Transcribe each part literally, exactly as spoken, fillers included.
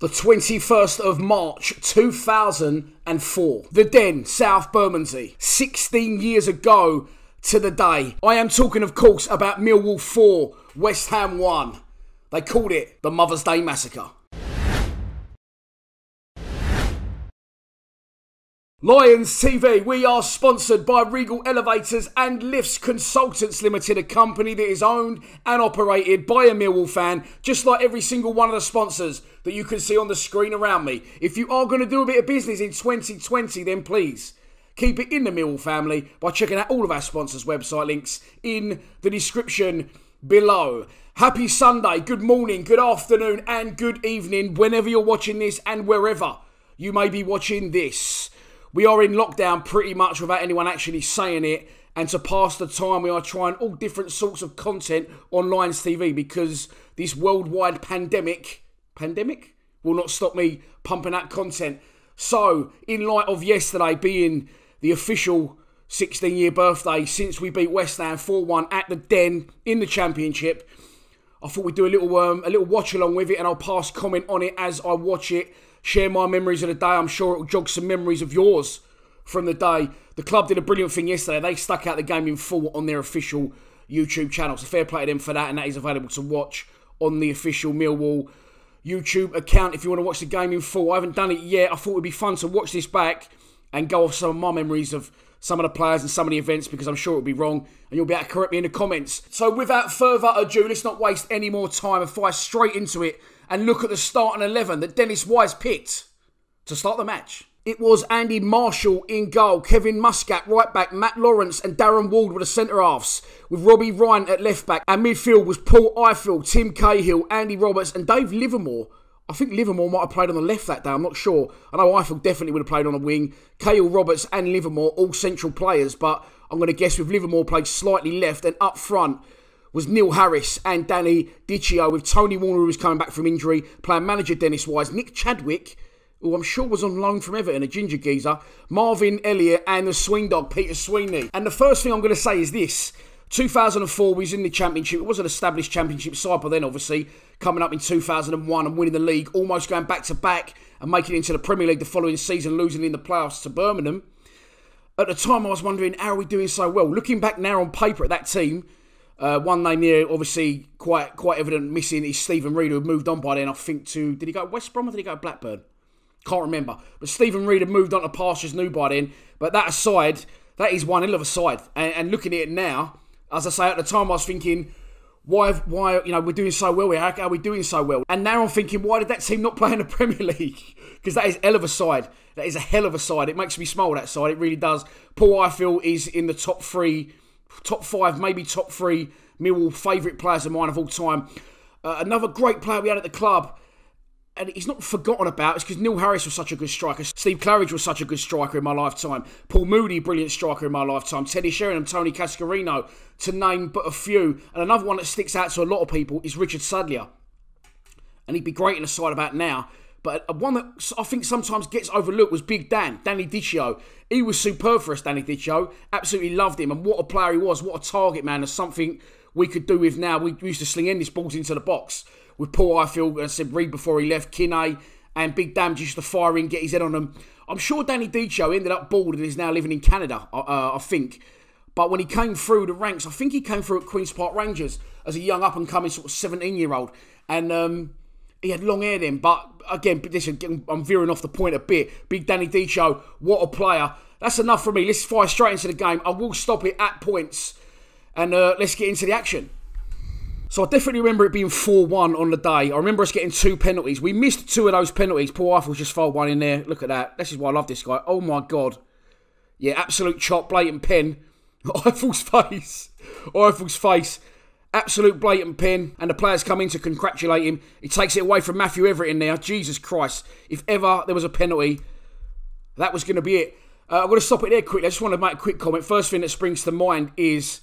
The twenty-first of March two thousand four. The Den, South Bermondsey. sixteen years ago to the day. I am talking, of course, about Millwall four, West Ham one. They called it the Mother's Day Massacre. Lions T V, we are sponsored by Regal Elevators and Lifts Consultants Limited, a company that is owned and operated by a Millwall fan, just like every single one of the sponsors that you can see on the screen around me. If you are going to do a bit of business in twenty twenty, then please keep it in the Millwall family by checking out all of our sponsors' website links in the description below. Happy Sunday, good morning, good afternoon and good evening, whenever you're watching this and wherever you may be watching this. We are in lockdown pretty much without anyone actually saying it, and to pass the time we are trying all different sorts of content on Lions T V because this worldwide pandemic, pandemic? will not stop me pumping out content. So, in light of yesterday being the official sixteen year birthday since we beat West Ham four one at the Den in the Championship, I thought we'd do a little, um, a little watch along with it, and I'll pass comment on it as I watch it. Share my memories of the day. I'm sure it'll jog some memories of yours from the day. The club did a brilliant thing yesterday. They stuck out the game in full on their official YouTube channel. So fair play to them for that. And that is available to watch on the official Millwall YouTube account if you want to watch the game in full. I haven't done it yet. I thought it would be fun to watch this back and go off some of my memories of some of the players and some of the events, because I'm sure it'll be wrong and you'll be able to correct me in the comments. So without further ado, let's not waste any more time and fly straight into it and look at the starting eleven that Dennis Wise picked to start the match. It was Andy Marshall in goal, Kevin Muscat right back, Matt Lawrence and Darren Ward were the centre-halves, with Robbie Ryan at left back, and midfield was Paul Ifill, Tim Cahill, Andy Roberts and Dave Livermore. I think Livermore might have played on the left that day, I'm not sure. I know Ifill definitely would have played on the wing. Cahill, Roberts and Livermore, all central players, but I'm going to guess with Livermore played slightly left, and up front was Neil Harris and Danny Dichio, with Tony Warner, who was coming back from injury, playing manager Dennis Wise, Nick Chadwick, who I'm sure was on loan from Everton, a ginger geezer, Marvin Elliott and the swing dog, Peter Sweeney. And the first thing I'm going to say is this. two thousand four was in the Championship. It was an established Championship side, but then obviously coming up in two thousand one and winning the league, almost going back-to-back and making it into the Premier League the following season, losing in the playoffs to Birmingham. At the time, I was wondering, how are we doing so well? Looking back now on paper at that team, Uh, one name there, obviously, quite quite evident missing is Stephen Reid, who had moved on by then, I think, to... Did he go to West Brom or did he go to Blackburn? Can't remember. But Stephen Reid had moved on to pastures new by then. But that aside, that is one hell of a side. And, and looking at it now, as I say, at the time I was thinking, why, why you know, we're doing so well here. How are we doing so well? And now I'm thinking, why did that team not play in the Premier League? Because that is a hell of a side. That is a hell of a side. It makes me smile, that side. It really does. Paul Ifill is in the top three... Top five, maybe top three Millwall favourite players of mine of all time. Uh, another great player we had at the club, and he's not forgotten about, it's because Neil Harris was such a good striker. Steve Claridge was such a good striker in my lifetime. Paul Moody, brilliant striker in my lifetime. Teddy Sheringham, Tony Cascarino, to name but a few. And another one that sticks out to a lot of people is Richard Sadlier. And he'd be great in a side about now. But one that I think sometimes gets overlooked was Big Dan, Danny Dichio. He was superb for us, Danny Dichio. Absolutely loved him. And what a player he was. What a target, man. There's something we could do with now. We used to sling endless balls into the box with Paul Ifill, and I said Reid before he left, Kinney, and Big Dan just used to fire in, get his head on them. I'm sure Danny Dichio ended up bored and is now living in Canada, uh, I think. But when he came through the ranks, I think he came through at Queen's Park Rangers as a young up-and-coming sort of seventeen-year-old. And... um He had long hair then, but again, listen, I'm veering off the point a bit. Big Danny Dichio, what a player. That's enough for me. Let's fire straight into the game. I will stop it at points, and uh, let's get into the action. So I definitely remember it being four one on the day. I remember us getting two penalties. We missed two of those penalties. Paul Ifill just fired one in there. Look at that. This is why I love this guy. Oh, my God. Yeah, absolute chop, blatant pen. Ifill's face. Ifill's face. Absolute blatant pin, and the players come in to congratulate him. He takes it away from Matthew Everett in there. Jesus Christ. If ever there was a penalty, that was going to be it. Uh, I'm going to stop it there quickly. I just want to make a quick comment. First thing that springs to mind is,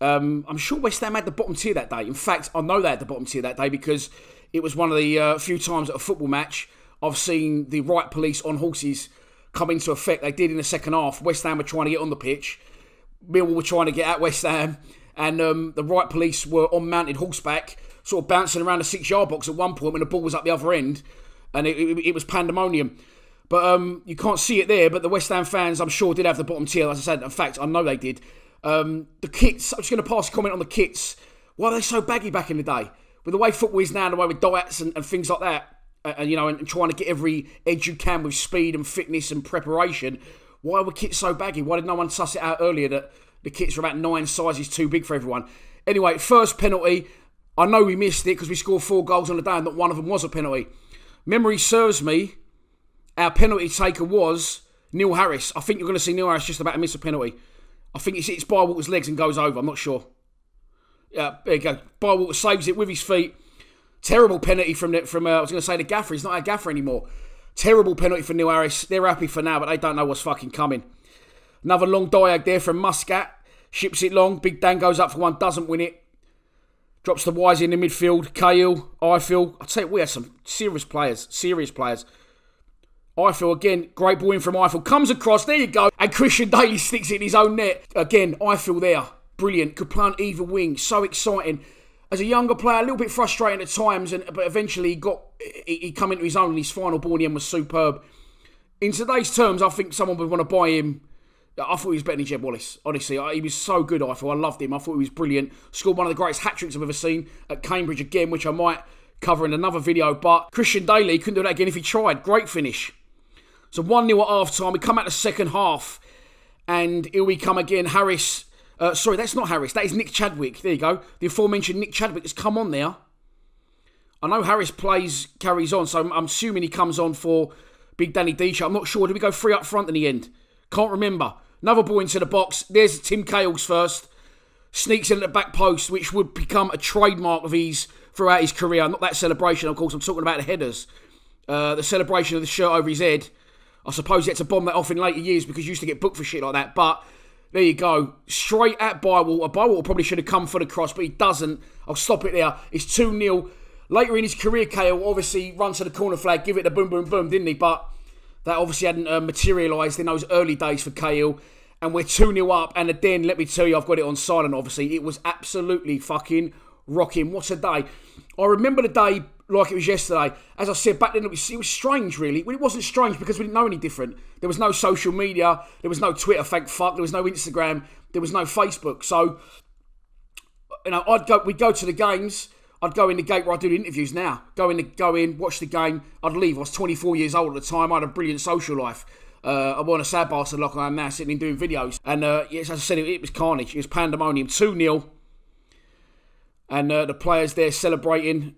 um, I'm sure West Ham had the bottom tier that day. In fact, I know they had the bottom tier that day because it was one of the uh, few times at a football match I've seen the right police on horses come into effect. They did in the second half. West Ham were trying to get on the pitch. Millwall were trying to get at West Ham. And um, the right police were on mounted horseback, sort of bouncing around the six-yard box at one point when the ball was up the other end. and it, it, it was pandemonium. But um, you can't see it there, but the West Ham fans, I'm sure, did have the bottom tier, as I said. In fact, I know they did. Um, the kits, I'm just going to pass a comment on the kits. Why were they so baggy back in the day? With the way football is now, the way with diets and, and things like that, uh, and you know, and, and trying to get every edge you can with speed and fitness and preparation, why were kits so baggy? Why did no one suss it out earlier that the kits were about nine sizes too big for everyone? Anyway, first penalty, I know we missed it because we scored four goals on the day and not one of them was a penalty. Memory serves me, our penalty taker was Neil Harris. I think you're going to see Neil Harris just about to miss a penalty. I think it's, it's Bywater's legs and goes over. I'm not sure. Uh, there you go. Bywater saves it with his feet. Terrible penalty from, the, from uh, I was going to say the gaffer. He's not our gaffer anymore. Terrible penalty for Neil Harris. They're happy for now, but they don't know what's fucking coming. Another long diag there from Muscat. Ships it long. Big Dan goes up for one. Doesn't win it. Drops the Wise in the midfield. Cahill, Ifill. I tell you, we have some serious players. Serious players. Ifill again, great ball in from Ifill, comes across, there you go, and Christian Daly sticks it in his own net. Again, Ifill there, brilliant, could play on either wing, so exciting. As a younger player, a little bit frustrating at times, and but eventually he got, he, he come into his own, and his final ball in the end was superb. In today's terms, I think someone would want to buy him. I thought he was better than Jeb Wallace, honestly. I, he was so good, Ifill, I loved him, I thought he was brilliant. Scored one of the greatest hat-tricks I've ever seen at Cambridge again, which I might cover in another video, but Christian Daly couldn't do that again if he tried, great finish. So one nil at half-time. We come out the second half. And here we come again. Harris. Uh, sorry, that's not Harris. That is Nick Chadwick. There you go. The aforementioned Nick Chadwick has come on there. I know Harris plays, carries on. So I'm assuming he comes on for Big Danny Dichio. I'm not sure. Did we go three up front in the end? Can't remember. Another ball into the box. There's Tim Cahill's first. Sneaks in at the back post, which would become a trademark of his throughout his career. Not that celebration, of course. I'm talking about the headers. Uh, the celebration of the shirt over his head. I suppose he had to bomb that off in later years because you used to get booked for shit like that. But there you go. Straight at Bywater. Bywater probably should have come for the cross, but he doesn't. I'll stop it there. It's two nil. Later in his career, Cahill obviously run to the corner flag, give it the boom, boom, boom, didn't he? But that obviously hadn't uh, materialised in those early days for Cahill. And we're two nil up. And the Den, let me tell you, I've got it on silent, obviously. It was absolutely fucking rocking. What a day. I remember the day like it was yesterday. As I said, back then it was, it was strange, really. Well, it wasn't strange because we didn't know any different. There was no social media. There was no Twitter, thank fuck. There was no Instagram. There was no Facebook. So, you know, I'd go, we'd go to the games. I'd go in the gate where I do the interviews now. Go in, the, go in, watch the game. I'd leave. I was twenty-four years old at the time. I had a brilliant social life. Uh, I wasn't a sad bastard like I am now, sitting and doing videos. And, uh, yes, as I said, it, it was carnage. It was pandemonium. two nil. And uh, the players there celebrating.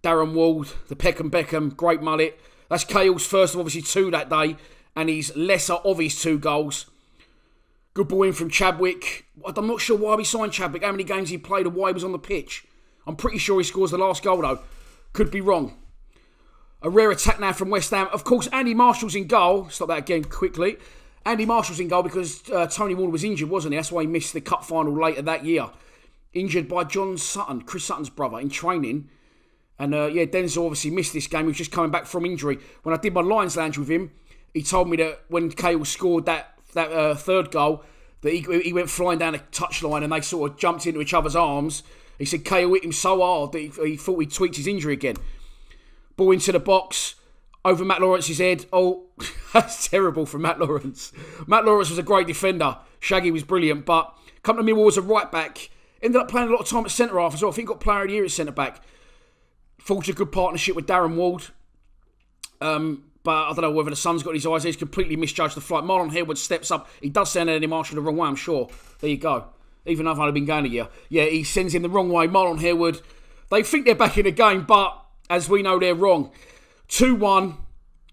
Darren Ward, the Peckham Beckham, great mullet. That's Cahill's first of obviously two that day, and he's lesser of his two goals. Good ball in from Chadwick. I'm not sure why we signed Chadwick, how many games he played or why he was on the pitch. I'm pretty sure he scores the last goal though. Could be wrong. A rare attack now from West Ham. Of course, Andy Marshall's in goal. Stop that again quickly. Andy Marshall's in goal because uh, Tony Warner was injured, wasn't he? That's why he missed the cup final later that year. Injured by John Sutton, Chris Sutton's brother, in training. And, uh, yeah, Denzel obviously missed this game. He was just coming back from injury. When I did my Lions Lounge with him, he told me that when Cahill scored that that uh, third goal, that he, he went flying down a touchline and they sort of jumped into each other's arms. He said Cahill hit him so hard that he, he thought he tweaked his injury again. Ball into the box, over Matt Lawrence's head. Oh, that's terrible from Matt Lawrence. Matt Lawrence was a great defender. Shaggy was brilliant, but come to Millwall as a right-back. Ended up playing a lot of time at centre-half as well. I think he got player of the year at centre-back. Forged a good partnership with Darren Ward. Um, but I don't know whether the sun's got his eyes. He's completely misjudged the flight. Marlon Harewood steps up. He does send Andy Marshall the wrong way, I'm sure. There you go. Even though I've only been going a year. Yeah, he sends him the wrong way. Marlon Harewood. They think they're back in the game, but as we know, they're wrong. two one.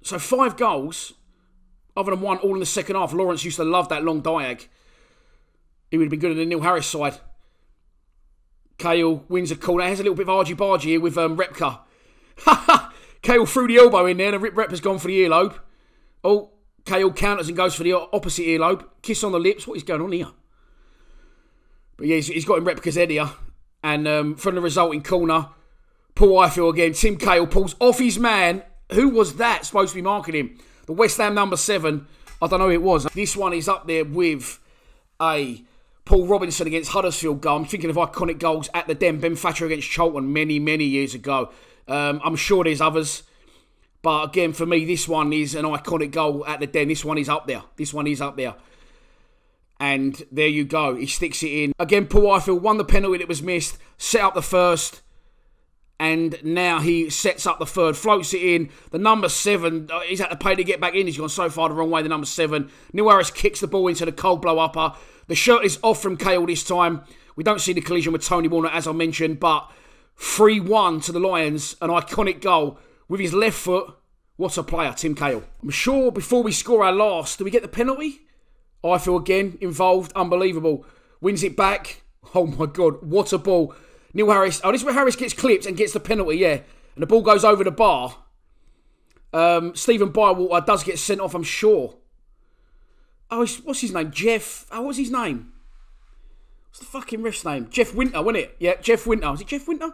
So five goals. Other than one, all in the second half. Lawrence used to love that long diag. He would have been good at the Neil Harris side. Cahill wins a corner. He has a little bit of argy-bargy here with um, Repka. Cahill threw the elbow in there and Repka's gone for the earlobe. Oh, Cahill counters and goes for the opposite earlobe. Kiss on the lips. What is going on here? But yeah, he's, he's got in Repka's head here. And um, from the resulting corner, Paul Ifill again. Tim Cahill pulls off his man. Who was that supposed to be marking him? The West Ham number seven. I don't know who it was. This one is up there with a... Paul Robinson against Huddersfield goal. I'm thinking of iconic goals at the Den. Ben Thatcher against Charlton many, many years ago. Um, I'm sure there's others. But again, for me, this one is an iconic goal at the Den. This one is up there. This one is up there. And there you go. He sticks it in. Again, Paul Ifill won the penalty that was missed, set up the first, and now he sets up the third, floats it in. The number seven, he's had to pay to get back in. He's gone so far the wrong way, the number seven. Neil Harris kicks the ball into the cold blow upper. The shirt is off from Cahill this time. We don't see the collision with Tony Warner, as I mentioned, but three one to the Lions, an iconic goal. With his left foot, what a player, Tim Cahill. I'm sure before we score our last, do we get the penalty? Ifill again, involved, unbelievable. Wins it back. Oh my God, what a ball. Neil Harris, oh, this is where Harris gets clipped and gets the penalty, yeah. And the ball goes over the bar. Um, Stephen Bywater does get sent off, I'm sure. Oh, what's his name? Jeff, oh, what's his name? What's the fucking ref's name? Jeff Winter, wasn't it? Yeah, Jeff Winter. Is it Jeff Winter?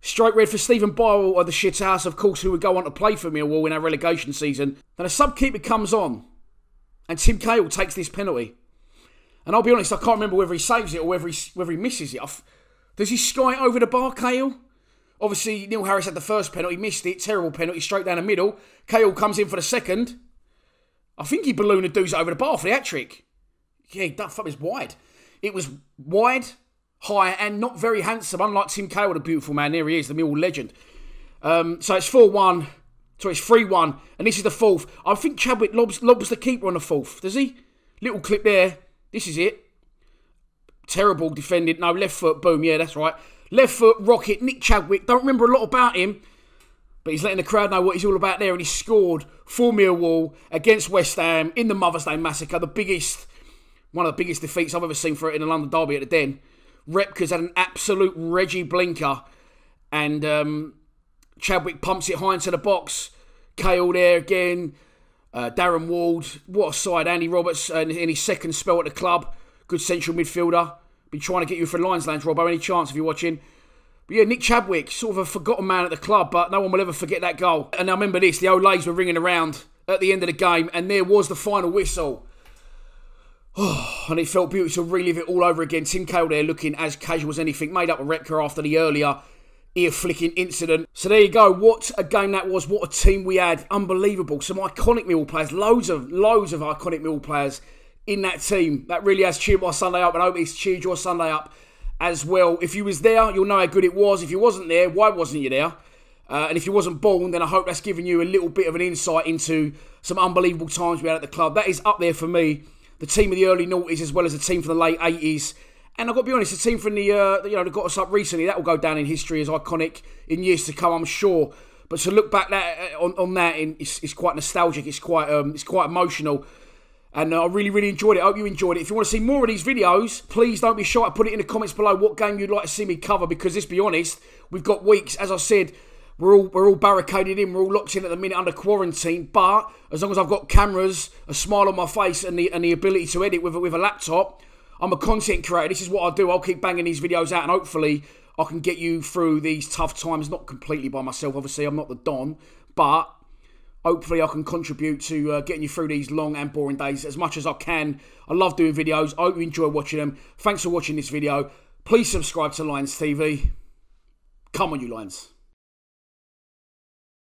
Straight red for Stephen Bywater of the shithouse, of course, who would go on to play for Millwall in our relegation season. Then a sub-keeper comes on, and Tim Cahill takes this penalty. And I'll be honest, I can't remember whether he saves it or whether he, whether he misses it. I've, does he sky it over the bar, Cahill? Obviously, Neil Harris had the first penalty, missed it, terrible penalty, straight down the middle. Cahill comes in for the second. I think he ballooned the dudes over the bar for the hat-trick. Yeah, that fuck was wide. It was wide, high and not very handsome, unlike Tim Cahill, the beautiful man. There he is, the Millwall legend. Um, so it's four one. So it's three one. And this is the fourth. I think Chadwick lobs, lobs the keeper on the fourth. Does he? Little clip there. This is it. Terrible defended. No, left foot. Boom. Yeah, that's right. Left foot, rocket. Nick Chadwick. Don't remember a lot about him. But he's letting the crowd know what he's all about there. And he scored for Millwall against West Ham in the Mother's Day Massacre. The biggest, one of the biggest defeats I've ever seen for it in a London derby at the Den. Repka's had an absolute Reggie blinker. And um, Chadwick pumps it high into the box. Cahill there again. Uh, Darren Ward. What a side. Andy Roberts uh, in his second spell at the club. Good central midfielder. Been trying to get you for Lions Lounge, Robbo. Any chance if you're watching? But yeah, Nick Chadwick. Sort of a forgotten man at the club. But no one will ever forget that goal. And I remember this. The old ladies were ringing around at the end of the game. And there was the final whistle. Oh, and it felt beautiful to relive it all over again. Tim Cahill there looking as casual as anything. Made up with Repka after the earlier ear-flicking incident. So there you go. What a game that was. What a team we had. Unbelievable. Some iconic Millwall players. Loads of, loads of iconic Millwall players in that team. That really has cheered my Sunday up. And I hope it's cheered your Sunday up as well. If you was there, you'll know how good it was. If you wasn't there, why wasn't you there? Uh, and if you wasn't born, then I hope that's given you a little bit of an insight into some unbelievable times we had at the club. That is up there for me. The team of the early noughties as well as the team from the late eighties. And I've got to be honest, the team from the, uh, you know, that got us up recently, that will go down in history as iconic in years to come, I'm sure. But to look back that, on, on that, in, it's, it's quite nostalgic, it's quite um, it's quite emotional. And uh, I really, really enjoyed it. I hope you enjoyed it. If you want to see more of these videos, please don't be shy to put it in the comments below what game you'd like to see me cover. Because let's be honest, we've got weeks, as I said, We're all, we're all barricaded in, we're all locked in at the minute under quarantine, but as long as I've got cameras, a smile on my face and the, and the ability to edit with, with a laptop, I'm a content creator. This is what I do. I'll keep banging these videos out and hopefully I can get you through these tough times, not completely by myself, obviously, I'm not the Don, but hopefully I can contribute to uh, getting you through these long and boring days as much as I can. I love doing videos. I hope you enjoy watching them. Thanks for watching this video. Please subscribe to Lions T V. Come on, you Lions.